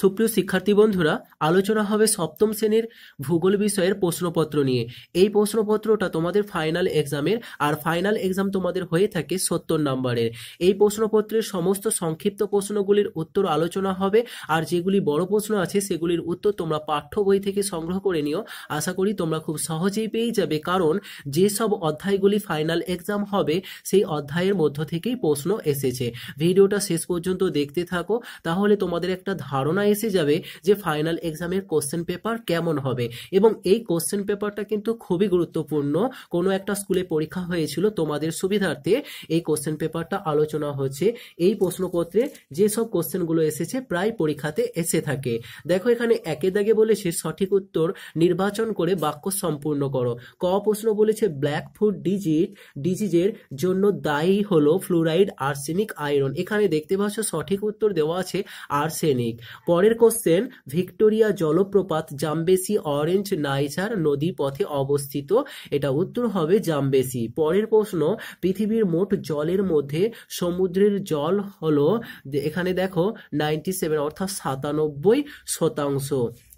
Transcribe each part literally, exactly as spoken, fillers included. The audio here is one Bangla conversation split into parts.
सुप्रिय शिक्षार्थी बंधुरा आलोचना होबे सप्तम श्रेणीर भूगोल विषयेर प्रश्नपत्र निये। एई प्रश्नपत्रटा तोमादेर फाइनल एग्जामेर आर फाइनल एग्जाम तोमादेर हये थाके सत्तर नाम्बारेर। एई प्रश्नपत्रेर समस्त संक्षिप्त प्रश्नगुलिर उत्तर आलोचना होबे आर जेगुली बड़ प्रश्न आछे सेगुलिर उत्तर तोमरा पाठ्य बोई थेके संग्रह करे नियो। आशा करी तोमरा खूब सहजेई पेये जाबे, कारण जे सब अध्यायगुली फाइनल एग्जाम होबे सेई अध्यायेर मध्य थेकेई प्रश्न एसेछे। भिडियोटा शेष पर्यन्त देखते थाको, ताहले तोमादेर एकटा धारणा एसे जाबे जे फाइनल एग्जामेर कोश्चेन पेपर केमन होबे एबं एई कोश्चेन पेपारटा किन्तु खुबই गुरुत्वपूर्ण। कोनो एकटा स्कूले परीक्षा हयेछिलो, तोमादेर सुविधार्थे एई कोश्चेन पेपारटा आलोचना होच्छे। एई प्रश्नपत्रे जे सब कोश्चेनगुलो एसेছে प्राय परीक्षाते एसे থাকে। দেখো এখানে একে দাগে বলেছে সঠিক উত্তর নির্বাচন করে বাক্য সম্পূর্ণ করো। ক প্রশ্ন বলেছে ব্ল্যাকফুট ডিজিট ডিজিজের জন্য দায়ী হলো ফ্লুরাইড, আর্সেনিক, আয়রন। এখানে দেখতে পাচ্ছ সঠিক উত্তর দেওয়া আছে আর্সেনিক। পরের কোশ্চেন ভিক্টোরিয়া জলপ্রপাত জামবেসি, অরেঞ্জ, নাইজার নদী পথে অবস্থিত। এটা উত্তর হবে জামবেসি। পরের প্রশ্ন পৃথিবীর মোট জলের মধ্যে সমুদ্রের জল হলো, এখানে দেখো নাইনটি সেভেন অর্থাৎ সাতানব্বই শতাংশ।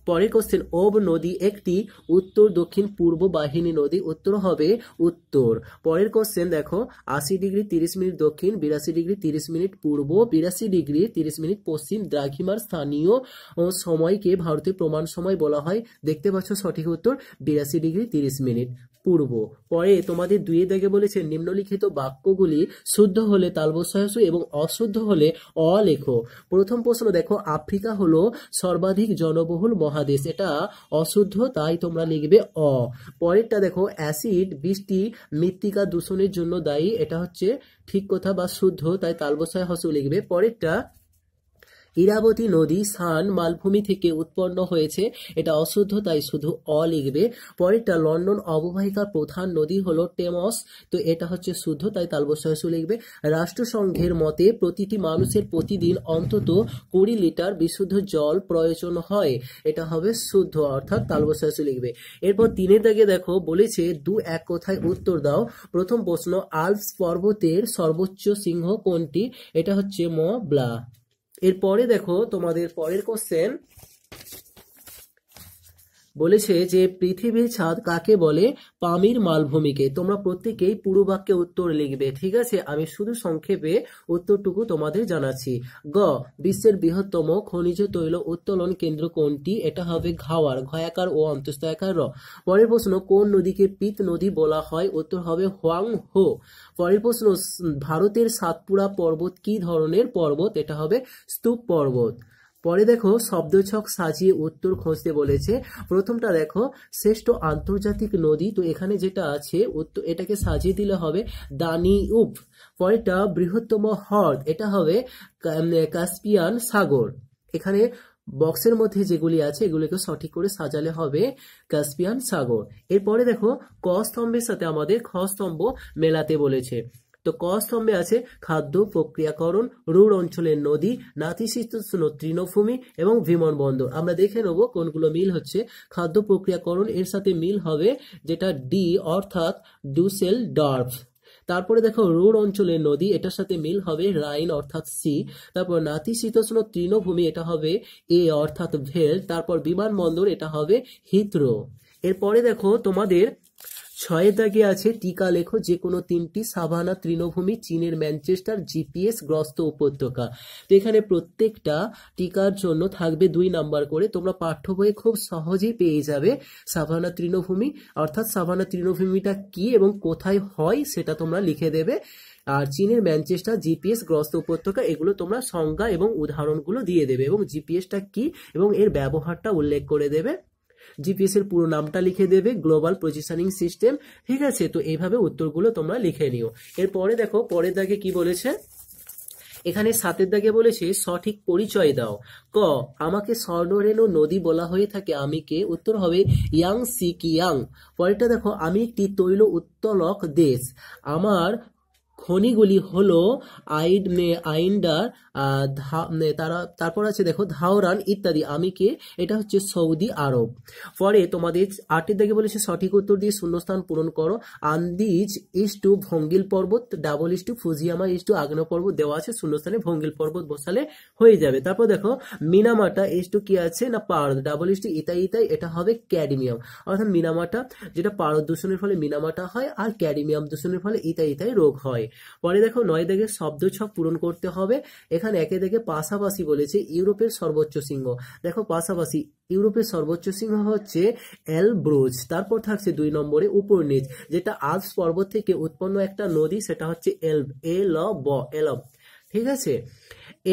পরের কোশ্চেন ওব নদী একটি উত্তর দক্ষিণ পূর্ব বাহিনী নদী, উত্তর হবে উত্তর। পরের কোশ্চেন দেখো আশি ডিগ্রি তিরিশ মিনিট দক্ষিণ, বিরাশি ডিগ্রি তিরিশ মিনিট পূর্ব, বিরাশি ডিগ্রি তিরিশ মিনিট পশ্চিম দ্রাঘিমার স্থানীয় সময়কে ভারতে প্রমাণ সময় বলা হয়। দেখতে পাচ্ছ সঠিক উত্তর বিরাশি ডিগ্রি তিরিশ মিনিট পূর্ব। পরে তোমাদের দুয়ে দাগে বলেছে নিম্নলিখিত বাক্যগুলি শুদ্ধ হলে তালবস্যু এবং অশুদ্ধ হলে অ লেখো। প্রথম প্রশ্ন দেখো আফ্রিকা হলো সর্বাধিক জনবহুল মহাদেশ, এটা অশুদ্ধ, তাই তোমরা লিখবে অ। পরেরটা দেখো অ্যাসিড বৃষ্টি মৃত্তিকা দূষণের জন্য দায়ী, এটা হচ্ছে ঠিক কথা বা শুদ্ধ, তাই তালবস্যু লিখবে। পরেরটা ইরাবতী নদী সান মালভূমি থেকে উৎপন্ন হয়েছে, এটা অশুদ্ধ, তাই শুধু অ লিখবে। পরেরটা লন্ডন অববাহিকার প্রধান নদী হলো টেমস, তো এটা হচ্ছে শুদ্ধ, তাই তালবস্যু লিখবে। রাষ্ট্রসংঘের মতে প্রতিটি মানুষের প্রতিদিন অন্তত কুড়ি লিটার বিশুদ্ধ জল প্রয়োজন হয়, এটা হবে শুদ্ধ, অর্থাৎ তালবস্যু লিখবে। এরপর তিনের দাগে দেখো বলেছে দু এক কথায় উত্তর দাও। প্রথম প্রশ্ন আল্পস পর্বতের সর্বোচ্চ শৃঙ্গ কোনটি, এটা হচ্ছে মো ব্লা। এরপরে দেখো তোমাদের পরের কোশ্চেন বলেছে যে পৃথিবীর ছাদ কাকে বলে, পামির মালভূমিকে। তোমরা প্রত্যেকেই পুরো বাক্যে উত্তর লিখবে, ঠিক আছে? আমি শুধু সংক্ষেপে উত্তরটুকু তোমাদের জানাচ্ছি। গ বিশ্বের বৃহত্তম খনিজ তৈল উত্তোলন কেন্দ্র কোনটি, এটা হবে ঘাওয়ার, ঘয়াকার ও অন্তঃস্থকার র। পরের প্রশ্ন কোন নদীকে পিত নদী বলা হয়, উত্তর হবে হোয়াং হো। পরের প্রশ্ন ভারতের সাতপুরা পর্বত কি ধরনের পর্বত, এটা হবে স্তূপ পর্বত। পরে দেখো শব্দছক সাজিয়ে উত্তর খুঁজতে বলেছে। প্রথমটা দেখো শ্রেষ্ঠ আন্তর্জাতিক নদী, তো এখানে যেটা আছে উত্তর এটাকে সাজিয়ে দিলে হবে দানিউব। পরেরটা বৃহত্তম হ্রদ, এটা হবে কাস্পিয়ান সাগর। এখানে বক্সের মধ্যে যেগুলি আছে এগুলিকে সঠিক করে সাজালে হবে কাস্পিয়ান সাগর। এরপরে দেখো ক স্তম্ভের সাথে আমাদের খ স্তম্ভ মেলাতে বলেছে। তো ক স্তম্ভে আছে খাদ্য প্রক্রিয়াকরণ, রুড় অঞ্চলের নদী, নাতিশীতোষ্ণ তৃণভূমি এবং বিমানবন্দর। আমরা দেখে নেব কোনগুলো মিল হচ্ছে। খাদ্য প্রক্রিয়াকরণ এর সাথে মিল হবে যেটা ডি, অর্থাৎ ডুসেলডর্ফ। তারপরে দেখো রুড় অঞ্চলের নদী, এটার সাথে মিল হবে রাইন, অর্থাৎ সি। তারপর নাতিশীতোষ্ণ তৃণভূমি, এটা হবে এ, অর্থাৎ ভেল। তারপর বিমানবন্দর, এটা হবে হিথ্রো। এরপরে দেখো তোমাদের ছয়ের দাগে আছে টিকা লেখো যে কোনো তিনটি সাভানা তৃণভূমি চীনের ম্যানচেস্টার জিপিএস গ্রস্ত উপত্যকা। তো এখানে প্রত্যেকটা টিকার জন্য থাকবে দুই নাম্বার করে, তোমরা পাঠ্য বইয়ে খুব সহজেই পেয়ে যাবে। সাভানা তৃণভূমি অর্থাৎ সাভানা তৃণভূমিটা কি এবং কোথায় হয় সেটা তোমরা লিখে দেবে। আর চীনের ম্যানচেস্টার জিপিএস গ্রস্ত উপত্যকা, এগুলো তোমরা সংজ্ঞা এবং উদাহরণগুলো দিয়ে দেবে এবং জিপিএসটা কি এবং এর ব্যবহারটা উল্লেখ করে দেবে। জিপিএস এর পুরো নামটা লিখে দেবে, গ্লোবাল পজিশনিং সিস্টেম, ঠিক আছে? তো এইভাবে উত্তরগুলো তোমরা লিখে নিও। এরপরে দেখো পরের দাগে কি বলেছে, এখানে সাতের দাগে বলেছে সঠিক পরিচয় দাও। ক আমাকে স্বর্ণরেণু নদী বলা হয়ে থাকে, আমি কে, উত্তর হবে ইয়াং সি কিয়াং। পরেরটা দেখো আমি একটি তৈল উত্তোলক দেশ, আমার খনিগুলি হলো আইড মে আইন্ডার তারা তারপর আছে দেখো ধাওরান ইত্যাদি। আমি কে, এটা হচ্ছে সৌদি আরব। পরে তোমাদের আটের দিকে বলেছে সঠিক উত্তর দিয়ে শূন্যস্থান পূরণ করো। আন্দিজ ইস টু ভঙ্গিল পর্বত, ডাবল ইস টু ফুজিয়ামা ইস টু আগ্নেয় পর্বত দেওয়া আছে, শূন্যস্থানে ভঙ্গিল পর্বত বসালে হয়ে যাবে। তারপর দেখো মিনামাটা ইস টু কি আছে না পারদ, ডাবল ইস টু ইতাই ইতাই, এটা হবে ক্যাডমিয়াম। অর্থাৎ মিনামাটা যেটা পারদ দূষণের ফলে মিনামাটা হয় আর ক্যাডমিয়াম দূষণের ফলে ইতাই ইতাই রোগ হয়। পরে দেখো নয় দিকে শব্দ ছক পূরণ করতে হবে। এখানে একে দেখে পাশাপাশি বলেছে ইউরোপের সর্বোচ্চ সিংহ, দেখো পাশাপাশি ইউরোপের সর্বোচ্চ সিংহ হচ্ছে এলব্রুজ। তারপর থাকছে দুই নম্বরে উপর নিচ, যেটা আল্পস পর্বত থেকে উৎপন্ন একটা নদী, সেটা হচ্ছে এলব, এল ব এলব, ঠিক আছে।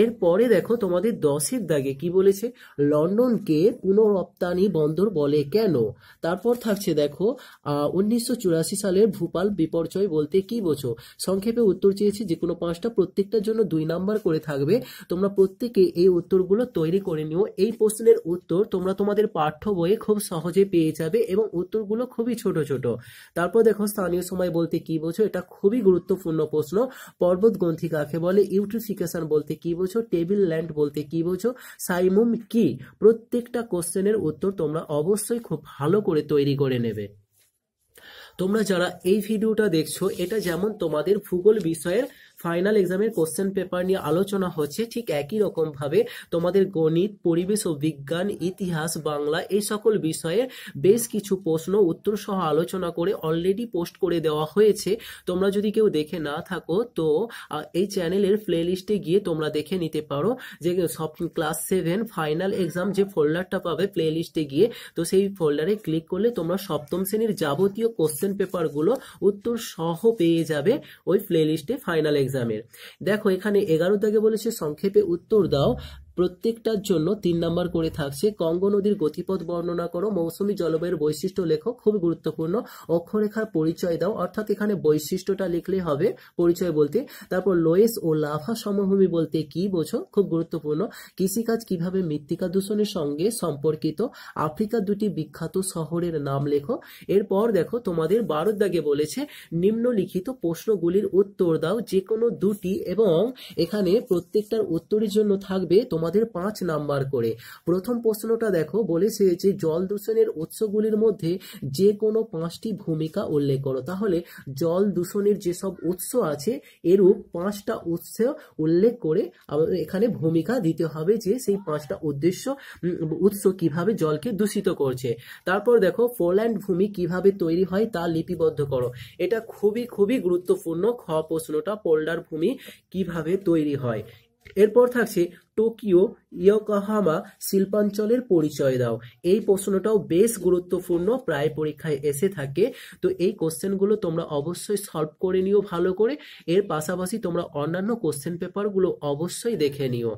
এরপরে দেখো তোমাদের দশের দাগে কি বলেছে, লন্ডনকে পুনঃরপ্তানি বন্দর বলে কেন। তারপর থাকছে দেখো উনিশশো চুরাশি সালের ভূপাল বিপর্যয় বলতে কি বোঝো। সংক্ষেপে উত্তর চেয়েছি যে কোনো পাঁচটা, প্রত্যেকটার জন্য দুই নাম্বার করে থাকবে। তোমরা প্রত্যেকে এই উত্তরগুলো তৈরি করে নিও। এই প্রশ্নের উত্তর তোমরা তোমাদের পাঠ্য বইয়ে খুব সহজে পেয়ে যাবে এবং উত্তরগুলো খুবই ছোট ছোট। তারপর দেখো স্থানীয় সময় বলতে কি বোঝো, এটা খুবই গুরুত্বপূর্ণ প্রশ্ন। পর্বত গ্রন্থিকাকে বলে, ইউট্রিফিকেশন বলতে কি বোঝো, টেবিল ল্যান্ড বলতে কি বোঝো, সাইমুম কি। প্রত্যেকটা কোশ্চেনের উত্তর তোমরা অবশ্যই খুব ভালো করে তৈরি করে নেবে। তোমরা যারা এই ভিডিওটা দেখছো, এটা যেমন তোমাদের ভূগোল বিষয়ের ফাইনাল এক্সামের কোশ্চেন পেপার নিয়ে আলোচনা হচ্ছে, ঠিক একই রকমভাবে তোমাদের গণিত, পরিবেশ ও বিজ্ঞান, ইতিহাস, বাংলা এই সকল বিষয়ে বেশ কিছু প্রশ্ন উত্তর সহ আলোচনা করে অলরেডি পোস্ট করে দেওয়া হয়েছে। তোমরা যদি কেউ দেখে না থাকো তো এই চ্যানেলের প্লে লিস্টে গিয়ে তোমরা দেখে নিতে পারো। যে সব ক্লাস সেভেন ফাইনাল এক্সাম যে ফোল্ডারটা পাবে প্লে লিস্টে গিয়ে, তো সেই ফোল্ডারে ক্লিক করলে তোমরা সপ্তম শ্রেণীর যাবতীয় কোশ্চেন পেপারগুলো উত্তর সহ পেয়ে যাবে ওই প্লে লিস্টে ফাইনাল এক্সাম। দেখো এখানে এগারো দাগে বলেছে সংক্ষেপে উত্তর দাও। প্রত্যেকটার জন্য তিন নাম্বার করে থাকছে। কঙ্গো নদীর গতিপথ বর্ণনা করো, মৌসুমী জলবায়ুর বৈশিষ্ট্য লেখো, খুব গুরুত্বপূর্ণ। অক্ষরেখার পরিচয় দাও, অর্থাৎ এখানে বৈশিষ্ট্যটা লিখলে হবে পরিচয় বলতে। তারপর লোয়েস ও লাভা সমভূমি বলতে কি বোঝো, খুব গুরুত্বপূর্ণ। কৃষিকাজ কিভাবে মৃত্তিকা দূষণের সঙ্গে সম্পর্কিত, আফ্রিকার দুটি বিখ্যাত শহরের নাম লেখো। এরপর দেখো তোমাদের বারো দাগে বলেছে নিম্নলিখিত প্রশ্নগুলির উত্তর দাও, যে কোনো দুটি, এবং এখানে প্রত্যেকটার উত্তরের জন্য থাকবে তোমার আমাদের পাঁচ নাম্বার করে। প্রথম প্রশ্নটা দেখো বলেছে যে জল দূষণের উৎসগুলির মধ্যে যে কোনো পাঁচটি ভূমিকা উল্লেখ করো। তাহলে জল দূষণের যেসব উৎস আছে এরূপ পাঁচটা উৎস উল্লেখ করে এখানে ভূমিকা দিতে হবে, যে সেই পাঁচটা উদ্দেশ্য উৎস কিভাবে জলকে দূষিত করছে। তারপর দেখো পোল্যান্ড ভূমি কিভাবে তৈরি হয় তা লিপিবদ্ধ করো, এটা খুবই খুবই গুরুত্বপূর্ণ খ প্রশ্নটা, পোল্যান্ড ভূমি কিভাবে তৈরি হয়। এরপর থাকছে টোকিও ইয়োকোহামা শিল্পাঞ্চলের পরিচয় দাও। এই প্রশ্নটাও বেশ গুরুত্বপূর্ণ, প্রায় পরীক্ষায় এসে থাকে। তো এই কোশ্চেনগুলো তোমরা অবশ্যই সলভ করে নিও ভালো করে। এর পাশাপাশি তোমরা অন্যান্য কোশ্চেন পেপারগুলো অবশ্যই দেখে নিও।